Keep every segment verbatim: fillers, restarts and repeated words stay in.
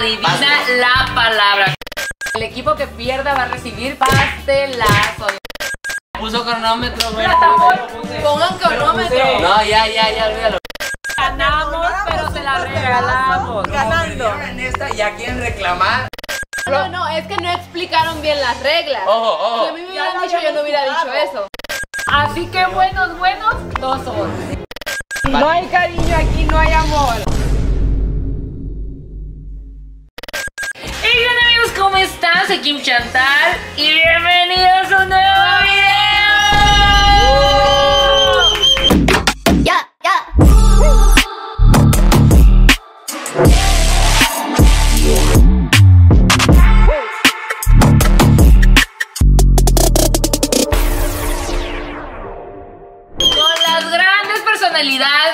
adivina Paso. la palabra. El equipo que pierda va a recibir pastelazo. Puso cronómetro, bueno, pongan cronómetro. No, ya, ya, ya, olvídalo. Ganamos, pero se la regalamos. Ganando. En esta ya quieren reclamar. No, no, es que no explicaron bien las reglas. Ojo, ojo. Si a mí me hubieran dicho, yo no hubiera dicho eso. Así que buenos, buenos, no somos. No hay cariño aquí, no hay amor. Hey, hola amigos, ¿cómo están? Soy Kim Chantal y bienvenidos a un nuevo video.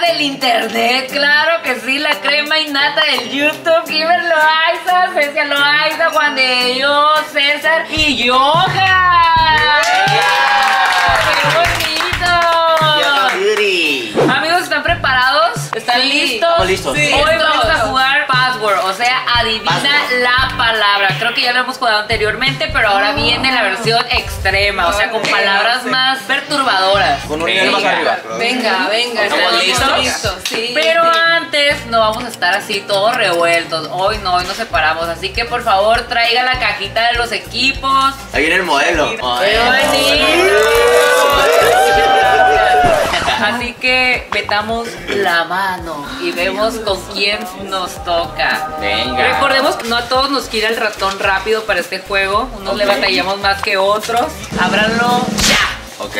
Del internet, claro que sí, la crema innata del YouTube, Kimberly Loaiza, Cecia Loaiza, Juan de Dios, César y Yoja. ¡Qué bonito! Amigos, ¿están preparados? ¿Están sí. listos? Oh, listos. Sí. Hoy vamos a jugar Password, o sea, adivina Password. la palabra. Creo que ya lo hemos jugado anteriormente, pero ahora oh. viene la versión extrema, o sea, con palabras sí. más perturbadoras. Con un nivel más arriba. Venga, venga, ¿estamos listos? listos? Sí, pero sí. antes no vamos a estar así todos revueltos. Hoy no, hoy nos separamos. Así que por favor traiga la cajita de los equipos. Ahí viene el modelo. Oh, ¡Qué Así que metamos la mano y vemos con quién nos toca. Venga. Recordemos que no a todos nos gira el ratón rápido para este juego. Unos okay. le batallamos más que otros. Ábranlo ya. Ok.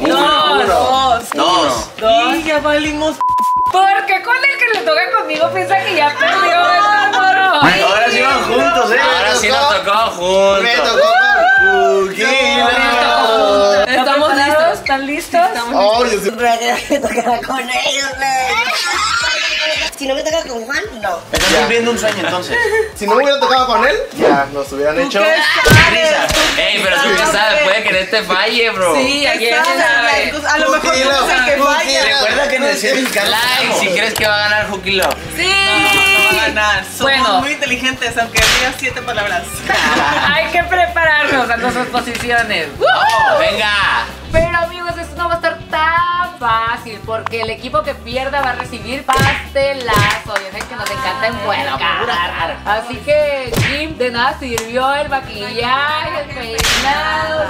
Uno, dos, dos, dos. dos. Y ya valimos. Porque con el que le toca conmigo piensa que ya perdió el moro. Ahora sí van juntos, eh. Ahora sí nos tocó juntos. Me tocó con ¿Estamos listos? ¿Están listos? Oh, yo siempre voy a tener que tocar con ellos, eh. Si no me toca con Juan, no. Estás cumpliendo un sueño entonces. Si no me hubiera tocado con él, ya nos hubieran hecho. Ey, pero tú qué sabes, puede que en este falle, bro. Sí, aquí sabe. A lo mejor tú es el que falla. Recuerda que necesitas like si crees que va a ganar Cookie Love. Sí. No, no va a ganar. Somos bueno. muy inteligentes, aunque digas siete palabras. Hay que prepararnos a nuestras posiciones. Oh, venga. Pero amigos, esto no va a estar tan fácil porque el equipo que pierda va a recibir pastelazo. Ya saben que nos encanta envuelcar. Así que, Kim, de nada sirvió el maquillaje, el peinado,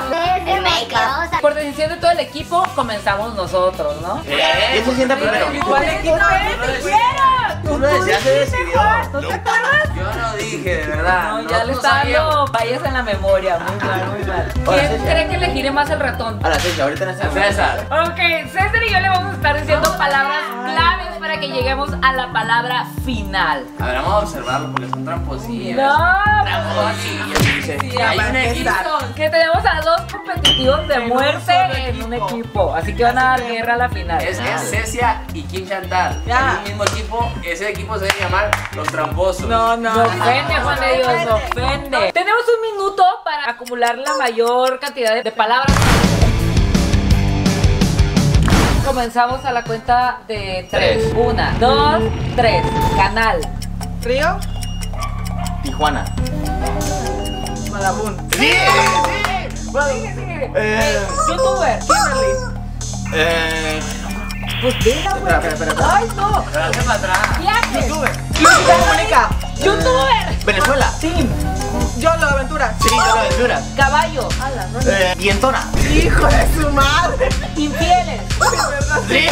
el make-up. Por decisión de todo el equipo, comenzamos nosotros, ¿no? ¿Quién se sienta primero? ¿Cuál equipo es? Tú lo decías, se decidió. ¿No te acuerdas? Yo no dije, de verdad. No, ya le está dando vallas en la memoria. Muy mal, muy mal. ¿Quién cree que le gire más el ratón? A la César, ahorita la César. Ok, César y yo le vamos a estar diciendo palabras claves para que lleguemos a la palabra final. A ver, vamos a observarlo porque son tramposillas. No, tramposillas. Sí, hay que tenemos a dos competitivos de muerte en un equipo. Así que van a dar guerra a la final. Es Cecia y Kim Chantal. En un mismo equipo. Ese equipo se debe llamar Los Tramposos. No, no, nos ofende, Juan de Dios, nos ofende. Tenemos un minuto para acumular la mayor cantidad de palabras. Comenzamos a la cuenta de tres. Una, dos, tres. Canal. Río. Tijuana. Malabún. ¡Sí! ¡Sí! Sigue, sigue. Eh. Youtuber. Kimberly. Eh. Pues venga, güey. Espera, espera, espera. ¡Ay, no! Gracias para atrás. Viajes. Youtuber. Comunica. Youtuber. Venezuela. Team. Yolo Aventura. Sí, Yolo Aventura. Caballo. Ala, no. Eh, Vientona. Hijo de su madre. Infieles. Sí.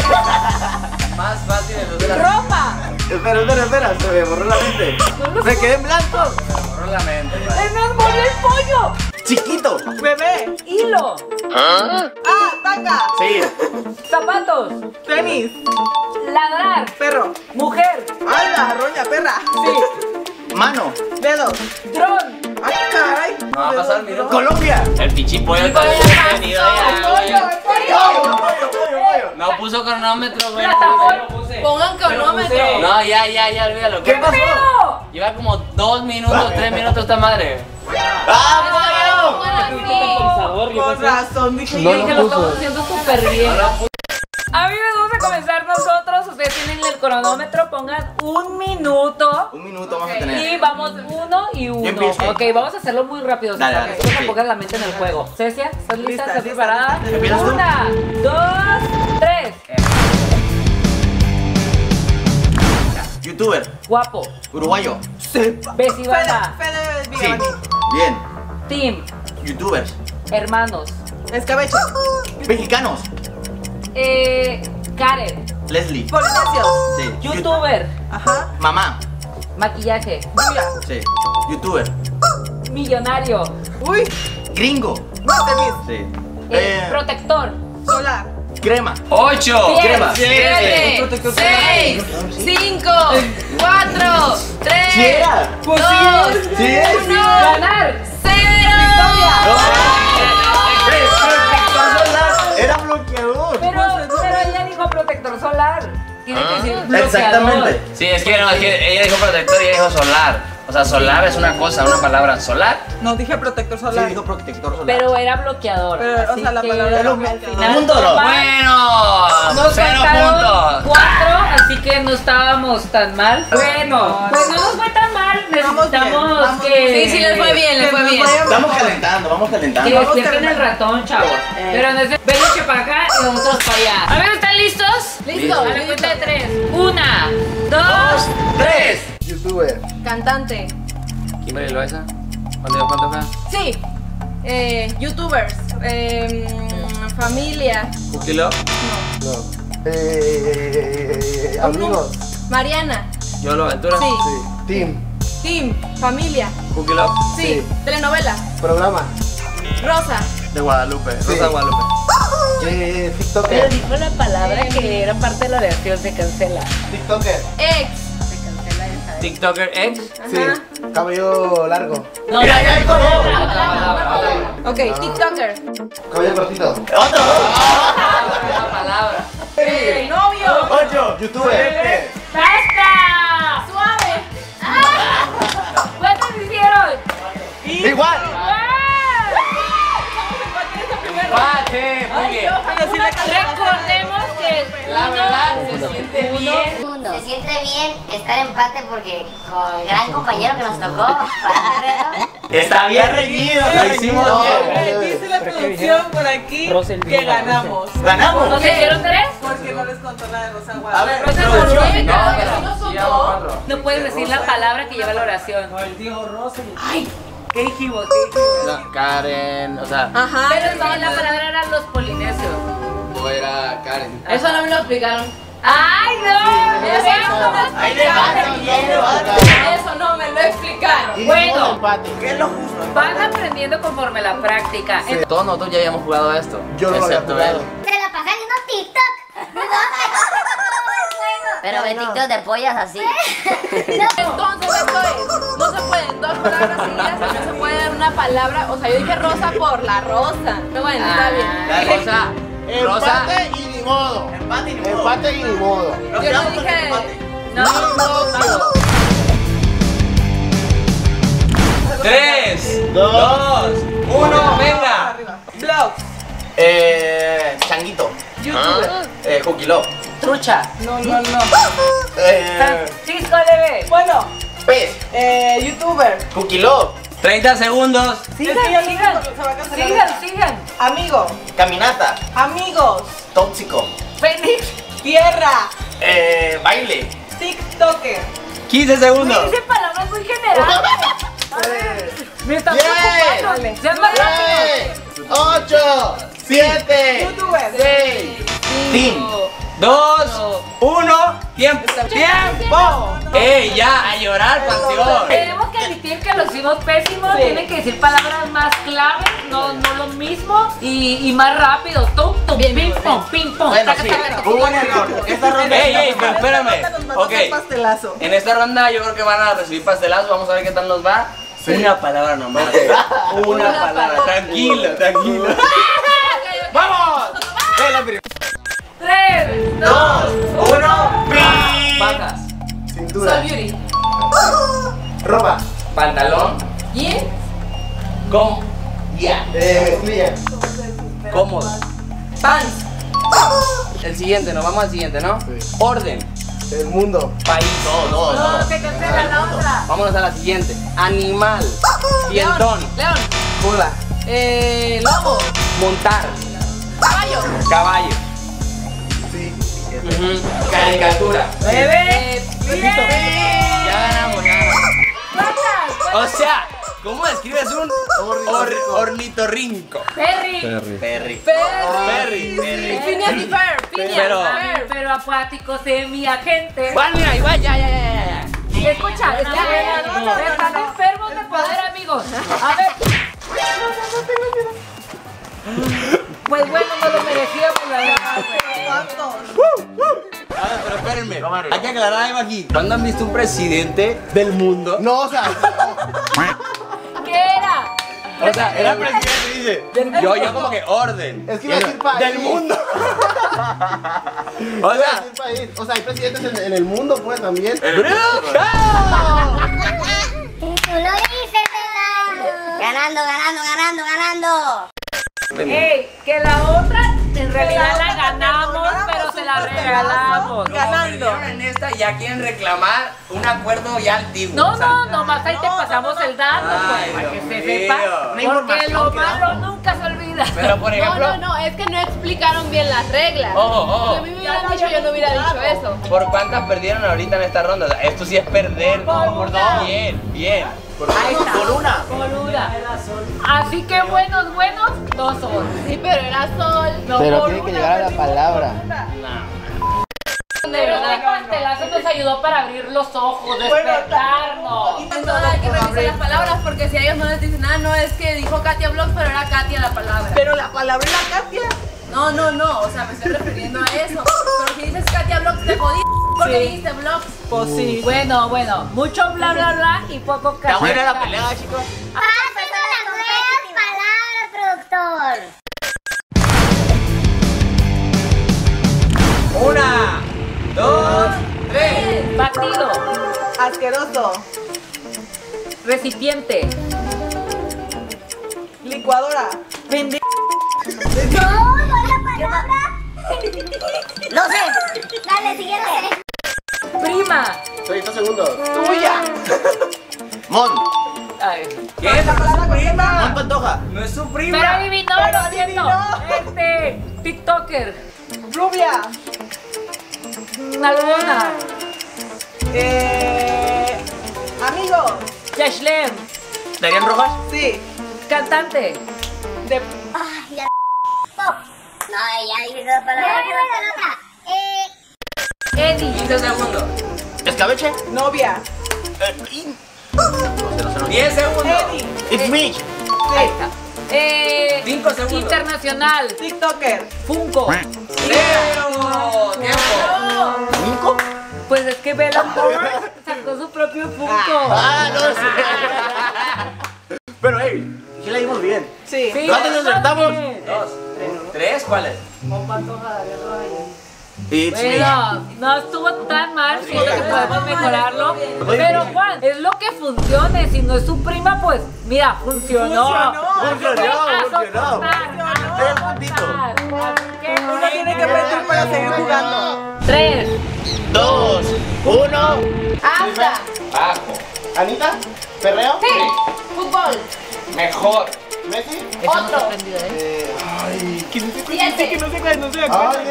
Más fácil de los de la ropa. Espera, espera, espera. Se me borró la mente. Me quedé en blanco. Se me borró la mente. Se me borró el pollo. Chiquito. Bebé. Hilo. Ah, ah taca. Sí. Zapatos. Tenis. Ladrar. Perro. Mujer. Ala, roña, perra. Sí. Mano. Dedo. Dron. Ay, caray. No va a pasar mi Colombia. El pichipollo está bienvenido. El pollo, el pollo. No puso cronómetro, güey. Pongan cronómetro. No, ya, ya, ya, olvídalo. ¿Qué pasó? Lleva como dos minutos, tres minutos esta madre. ¡Vámonos! Con razón, dije que lo estamos haciendo súper bien. Amigos, vamos a comenzar nosotros. Ustedes tienen el cronómetro, pongan un minuto. Un minuto okay. Vamos a tener. Y vamos uno y uno. Ok, vamos a hacerlo muy rápido, dale, para dale, que sí. pongan la mente en el juego. Cecia, ¿estás lista? ¿Estás preparada? Una, dos, tres. Youtuber. Guapo. Uruguayo. Sepa. Besibanda. Sí. Bien. Team. Youtubers. Hermanos. Escabeche. Mexicanos. Eh. Karen. Leslie. Polinesios. Sí. Youtuber. Ajá. Mamá. Maquillaje. Mira. Sí. Youtuber. Millonario. Uy. Gringo. Sí. Eh, protector. Solar. Crema. Ocho. Crema. Siete. Seis. Cinco. Cuatro. Tres. Dos. Uno. Ganar. Cero. Era bloqueador. Pero, pero ella dijo protector solar. Tiene ah, que decir bloqueador. Exactamente. Sí, es que, no, es que ella dijo protector y ella dijo solar. O sea, solar es una cosa, una palabra. ¿Solar? No, dije protector solar. Sí, dijo protector solar. Pero era bloqueador. Pero, o sea, la palabra era bloqueador. ¡Punto! ¡Bueno! Nos ¡Cero puntos! Cuatro, así que no estábamos tan mal. Bueno, pues no nos fue tan mal. Necesitamos que... Sí, sí, les fue bien, les fue bien. Vamos calentando, vamos calentando. Que despierten el ratón, chavos. Pero en ese... Ven que para acá y nosotros para allá. A ver, ¿están listos? Listo. A la cuenta de tres. Una, dos, tres. Youtuber. Cantante. Kimberly Loaiza. ¿Cuándo yo cuánto acá? Sí. Eh, Youtubers. Eh, sí. Familia. Cookie Love. No. No. Eh, amigos. Mariana. Yolo Aventura. Sí. Sí. Team. Team. Familia. Cookie Love. Sí. Sí. Telenovela. Programa. Rosa. De Guadalupe. Sí. Rosa de Guadalupe. Eh, TikToker. Pero dijo la palabra eh. que era parte de la versión de cancela. TikToker. Ex. TikToker ex. Sí, cabello largo. No, mira, ya hay como. Ok, TikToker. Cabello cortito. Otro. La palabra. Novio. Ocho. Youtuber. ¡Basta! Suave. ¿Cuántos hicieron? Igual. Recordemos que la verdad se siente bien. Se siente bien estar en empate porque con el gran compañero que nos tocó. Está bien reñido, lo hicimos bien. Me dice la producción por aquí que ganamos. ¿Ganamos? ¿Nos hicieron tres? Porque no les contó la de Rosa Guadalupe. A ver, Rosa Guadalupe. No puedes decir la palabra que lleva la oración. No, el tío Rosa. ¡Ay! ¿Qué dijimos? ¿Qué dijimos? Karen, o sea. Ajá. Pero la palabra eran los polinesios. O era Karen. Eso no me lo explicaron. ¡Ay, no! Eso no me lo explicaron. Eso no me lo explicaron. Bueno, van aprendiendo conforme la práctica. Todos nosotros ya habíamos jugado esto. Yo lo había jugado. Se la pasé haciendo TikTok. Pero ve TikTok de pollas así. Entonces, no se pueden dos palabras seguidas, no se puede dar una palabra. O sea, yo dije rosa por la rosa. No, bueno, está bien. La rosa. Rosa. Empate y ni modo. Empate y ni modo. Empate y ni modo. Yo no dije. No, no, no. Tres, dos, uno, venga. Blogs. Eh. Changuito. YouTube. Eh, Cookie Love. Trucha. No, no, no. Eh. Francisco L B. Bueno. Pez. Eh. Youtuber. Cookie Love. treinta segundos. Sigan, sigan, sigan, sigan, sigan. Amigo. Caminata. Amigos. Tóxico. Fénix. Tierra. Eh, baile. TikToker. quince segundos. Me dicen palabras muy generales. Me están preocupando. Sean más rápidos. ocho, siete, seis, cinco, dos, uno, tiempo. ¡Tiempo! ¡Ey, ya! ¡A llorar, panteón! Tenemos que admitir que los hicimos pésimos. Tienen que decir palabras más claves, no lo mismo y más rápido. ¡Tum, tum, pim, pum, pim, pum! Bueno, sí, hubo un error. Esta ronda... ¡Ey, ey, espérame! Ok, en esta ronda yo creo que van a recibir pastelazo. Vamos a ver qué tal nos va. Una palabra nomás. Una palabra. Tranquilo, tranquilo. ¡Vamos! tres, dos, uno, patas. Cintura. Soul Beauty. Ropa. Pantalón. Jeans. Con. Ya. Yeah. Eh, Cómodo. Pants. El siguiente, nos vamos al siguiente, ¿no? Sí. Orden. El mundo. País. No, no, no. No, se cancela la otra. Vámonos a la siguiente. Animal. Dientón. León. Pula. Eh. Lobo. Montar. Caballo. Caballo. Sí. Uh-huh. Caricatura. Bebé. Ya ganamos, ya ganamos. O sea, ¿cómo describes un or, ornitorrinco? Perry. Perry. Perry. Perry. Perry. Perry. Pero acuático, semiagente. Igual, mira, igual, ya, ya, ya. Escucha, están enfermos de poder, amigos. A ver. Pues bueno, no lo merecíamos, la verdad. A ver, pero espérenme, hay que aclarar algo aquí. ¿Cuándo han visto un presidente del mundo? No, o sea, no. ¿Qué era? O sea, era presidente, dice. Yo, yo como que orden. Es que iba a decir país. Del mundo. O sea, país. O sea, hay presidentes en, en el mundo, pues, también. Ganando, ganando, ganando, ganando. Ey, que la otra en realidad la ganamos, pero se la regalamos. Ganando. En esta ya quieren reclamar un acuerdo ya antiguo. No, no, nomás ahí te pasamos el dato, pues, para que se sepa. Porque lo malo nunca se olvida. Pero por ejemplo. No, no, no, es que no explicaron bien las reglas. Ojo, ojo. Si a mí me hubieran dicho, yo no hubiera dicho eso. ¿Por cuántas perdieron ahorita en esta ronda? Esto sí es perder. Por dos. Bien, bien. Por una. Por una. Así que buenos, buenos, no sol. Sí, pero era sol. No, pero tiene que llegar a la palabra. No. De verdad, el pastelazo nos ayudó para abrir los ojos, despertarnos. No, hay que revisar las palabras porque si a ellos no les dicen nada, no es que dijo Katia Blogs, pero era Katia la palabra. Pero la palabra era Katia. No, no, no, o sea, me estoy refiriendo a eso. Pero si dices Katia Blogs, te jodí. Porque dijiste Blogs. Pues sí. Bueno, bueno, mucho bla, bla, bla y poco Katia. Está buena la pelea, chicos. Una, dos, tres. Batido. Asqueroso. Recipiente. Licuadora. Vende. No, no la palabra. No sé. Dale, siguiente. Prima. treinta segundos. Tuya. Mon. ¿Qué es la palabra prima? No es Pantoja. No es su prima. Pero adivinó, pero lo adivinó. Este, TikToker. Rubia. Nalgona. Eh. Amigo. Yashlem. ¿Darían Rojas? Sí. Cantante. De. Ay, la. Pop. No, ya dije dos palabras. No, no, no, no. Eh. Eddie. quince segundos. Escabeche. Novia. Eh. diez segundos. Eddie. It's me. Ahí está. Eh, cinco segundos. Internacional. TikToker. Funko. ¡Tiempo! ¿Funko? Pues es que Bella Thorne sacó su propio Funko. Ah, no sé. Pero hey, sí la dimos bien. Sí. ¿Cuántos nos acertamos? Dos. ¿Tres? ¿Cuáles? Con Pantoja, Darío Rojas. Bueno, no estuvo tan mal, siento que podemos mejorarlo. Pero Juan, es lo que funcione, si no es su prima, pues mira, funcionó. Funcionó, funcionó. Uno tiene que apretar para seguir jugando. Tres, dos, uno. Alta. Bajo. ¿Anita? ¿Perreo? Sí. Fútbol. Mejor. ¿Messi? Otro. Ay, que no se acuerda, que no se acuerda, no se acuerda.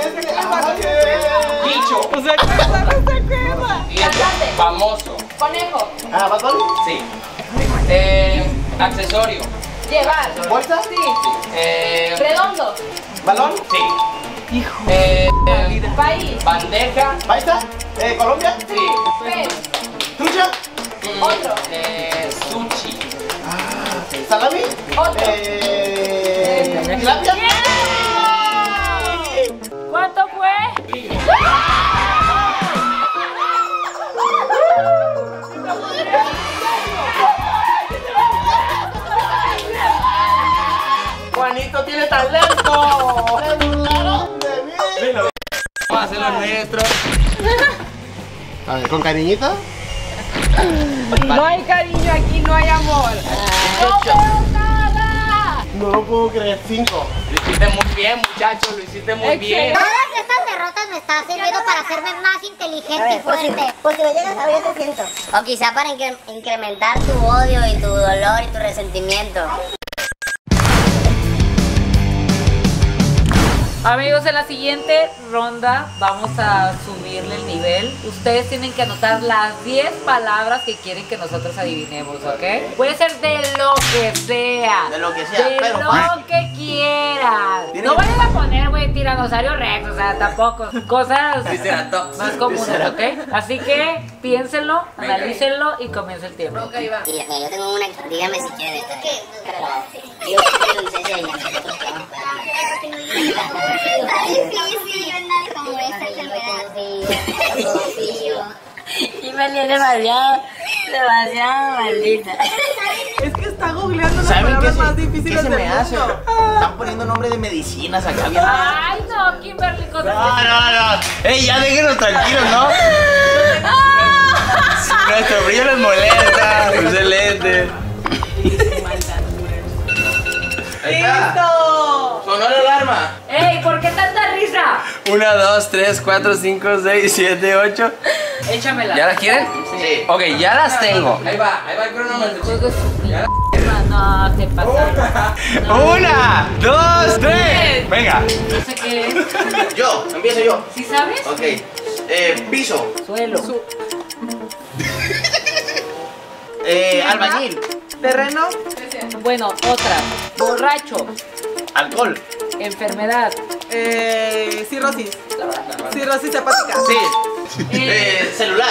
Bicho. O sea, cantante. Famoso. Conejo. Ah, ¿batón? Sí. Eh, accesorio. Llevar. ¿Bolsa? Sí. Eh, Redondo. ¿Balón? Sí. Hijo. Eh, país. Bandeja. ¿Paisa? Eh, ¿Colombia? Sí. ¿Trucha? Otro. Eh, sushi. ¿Salami? Otro. Eh, ¿Tilapia? ¿Cuánto fue? Juanito tiene talento. ¿Se burlaron de mí? Vamos a hacer los nuestros. A ver, ¿con cariñito? No hay cariño aquí, no hay amor. ¡No veo nada! No lo puedo creer, cinco. Lo hiciste muy bien, muchachos, lo hiciste muy bien. Todas estas derrotas me están sirviendo para hacerme más inteligente ver, y fuerte. Pues si me llegas a ver, te siento. O quizá para incre incrementar tu odio y tu dolor y tu resentimiento. Amigos, en la siguiente ronda vamos a subirle el nivel. Ustedes tienen que anotar las diez palabras que quieren que nosotros adivinemos, ¿ok? Puede ser de lo que sea. De lo que sea, de pero... De lo que quieras. No vayan a poner, güey, tiranosaurio rex, o sea, tampoco. Cosas más comunes, ¿ok? Así que piénsenlo, analícenlo y comienza el tiempo. Ok, va. Yo tengo una, dígame si quieren. ¿Esto qué? Yo tengo licencia de llamar. Y me tiene demasiado, demasiado maldita. Es que está googleando las palabras más difíciles del mundo. Están poniendo nombre de medicinas acá. Ay, no, Kimberly. No, no, no. Ey, ya déjenos tranquilos, ¿no? Nuestro brillo les molesta. Excelente. ¡Listo! Sonó la alarma. ¡Ey! ¿Por qué tanta risa? uno, dos, tres, cuatro, cinco, seis, siete, ocho. Échamela. ¿Ya las quieren? Sí. Ok, ya las tengo. Ahí va, ahí va el cronómetro. Ya las... No, te pasa. Una, dos, tres. Venga. No sé qué es. Yo, empiezo yo. ¿Sí sabes? Ok. Eh, piso. Suelo. Su... eh, albañil. Terreno. Bueno, otra. Borracho. Alcohol. Enfermedad. Eh, cirrosis. Cirrosis hepática. Sí. Eh, eh, celular.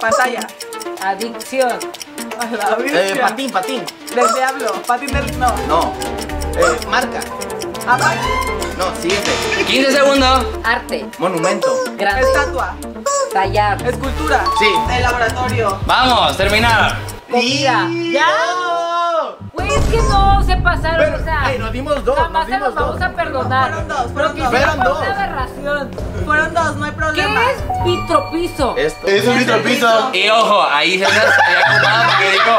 Pantalla. Adicción. La eh, patín, patín. Del diablo. Patín del... No. No. Eh, marca. Apa. No, siguiente. quince segundos. Arte. Monumento. Grande. Estatua. Tallar. Escultura. Sí. El laboratorio. Vamos, terminar. Comida. ¿Ya? Es que no se pasaron, pero, o sea, hey, nos dimos dos, jamás nos dimos se los dos. Vamos a perdonar. No, fueron dos, fueron dos. Fueron dos. Una aberración. Fueron dos, no hay problema. ¿Qué es vitropiso? Esto. Es un vitropiso. Y ojo, ahí se había ocupado porque dijo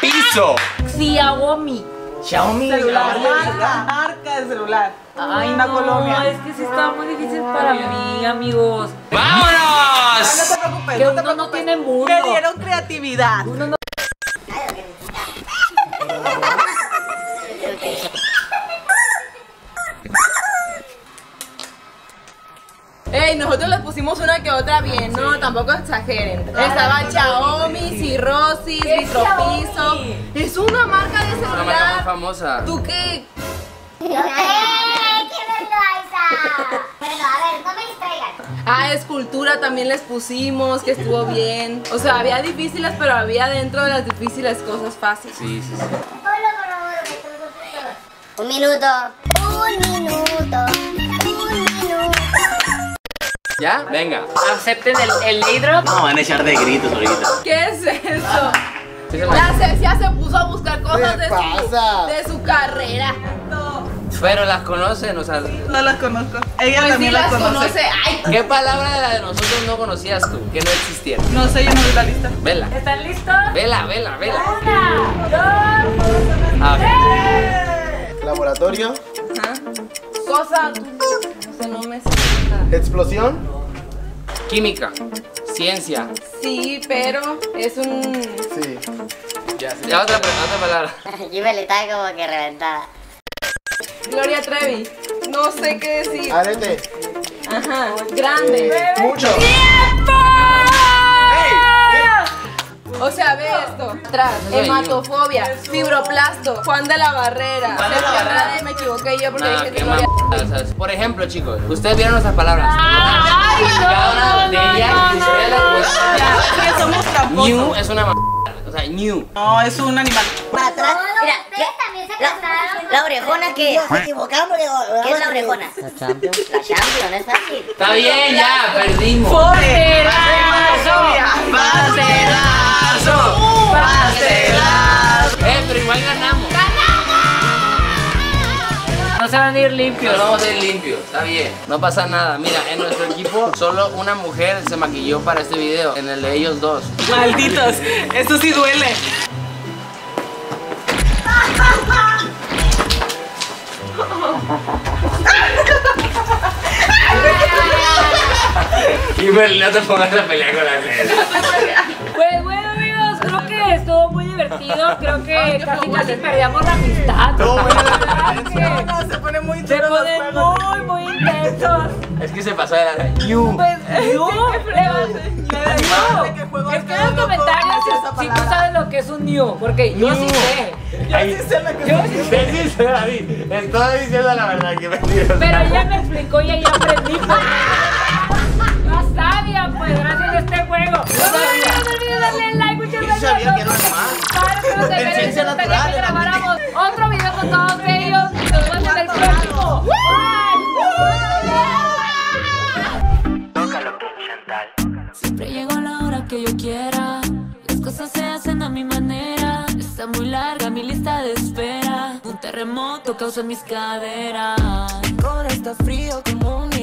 piso. Xiaomi. Xiaomi. Celular. Marca, marca de celular. Ay, una no, colonia. Es que sí estaba muy difícil para mí, amigos. ¡Vámonos! No te preocupes, que no te preocupes. Uno no tiene mundo. Me dieron creatividad. Uno no. Ey, nosotros les pusimos una que otra bien, no, sí. Tampoco exageren. Claro, estaba no, Xiaomi, no, cirrosis, vitropiso. Es una marca de celular. Una marca más famosa. ¿Tú qué? ¡Eh! ¡Kimberly Loaiza! Bueno, a ver, no me distraigan. Ah, escultura también les pusimos, que estuvo bien. O sea, había difíciles, pero había dentro de las difíciles cosas fáciles. Sí, sí, sí. Un minuto. Un minuto. ¿Ya? Venga. ¿Acepten el, el hidro? No, van a echar de gritos ahorita. ¿Qué es eso? La Cecia se puso a buscar cosas de su, de su carrera. No. Pero las conocen, o sea... No las conozco. Ella pues también sí las, las conoce. conoce. Ay. ¿Qué palabra de la de nosotros no conocías tú? Que no existía. No sé, yo no vi la lista. Vela. ¿Están listos? Vela, vela, vela. Una, dos, a ver. tres. Laboratorio. Ajá. Cosa... No me sienta. ¿Explosión? Química. Ciencia. Sí, pero es un... Sí. Ya, sí. Ya otra, otra palabra. Yo me le estaba como que reventada. Gloria Trevi. No sé qué decir. Arete. Ajá. Grande. Eh, mucho. ¡Tiempo! Hey, hey. O sea, ve esto. Tras. Hematofobia. Eso. Fibroplasto. Juan de la Barrera. Juan de la Barrera. Me equivoqué yo porque ah, dije Gloria. Por ejemplo, chicos, ustedes vieron nuestras palabras. Ay, cada una de ellas ustedes las cuestionan. New es una mamada, o sea, new. No, es un animal. Para atrás, mira, ustedes también se pasaron. La orejona que se equivocaron porque ¿qué es la orejona? La Champions. La Champions, es fácil. Está bien, ya perdimos. Pastelazo, pastelazo, pastelazo. Eh, pero igual ganamos. No se van a ir limpios. No vamos a ir limpios, está bien. No pasa nada. Mira, en nuestro equipo solo una mujer se maquilló para este video. En el de ellos dos. Malditos, esto sí duele. Kimberly, no te pongas a pelear con la gente. Pues bueno, amigos, creo que estuvo muy divertido. Creo que casi casi perdíamos la amistad. No, no, no, se pone muy intenso. Se pone muy, muy intenso. Es que se pasó de la raya. Pues, yo, yo, escribe en los comentarios si tú sabes lo que es un new, porque yo sí sé. Yo sí sé lo que es un David. Estoy diciendo la verdad que me dio. Pero ella me explicó y ella aprendí. No sabía, pues, gracias a este juego. No olviden darle like, muchas gracias. Sabía que era normal. En ciencia natural. Que grabáramos otro video con todos ellos. Nos vemos en el próximo. Siempre llegó la hora que yo quiera. Las cosas se hacen a mi manera. Está muy larga mi lista de espera. Un terremoto causa en mis caderas. Mi corazón está frío como un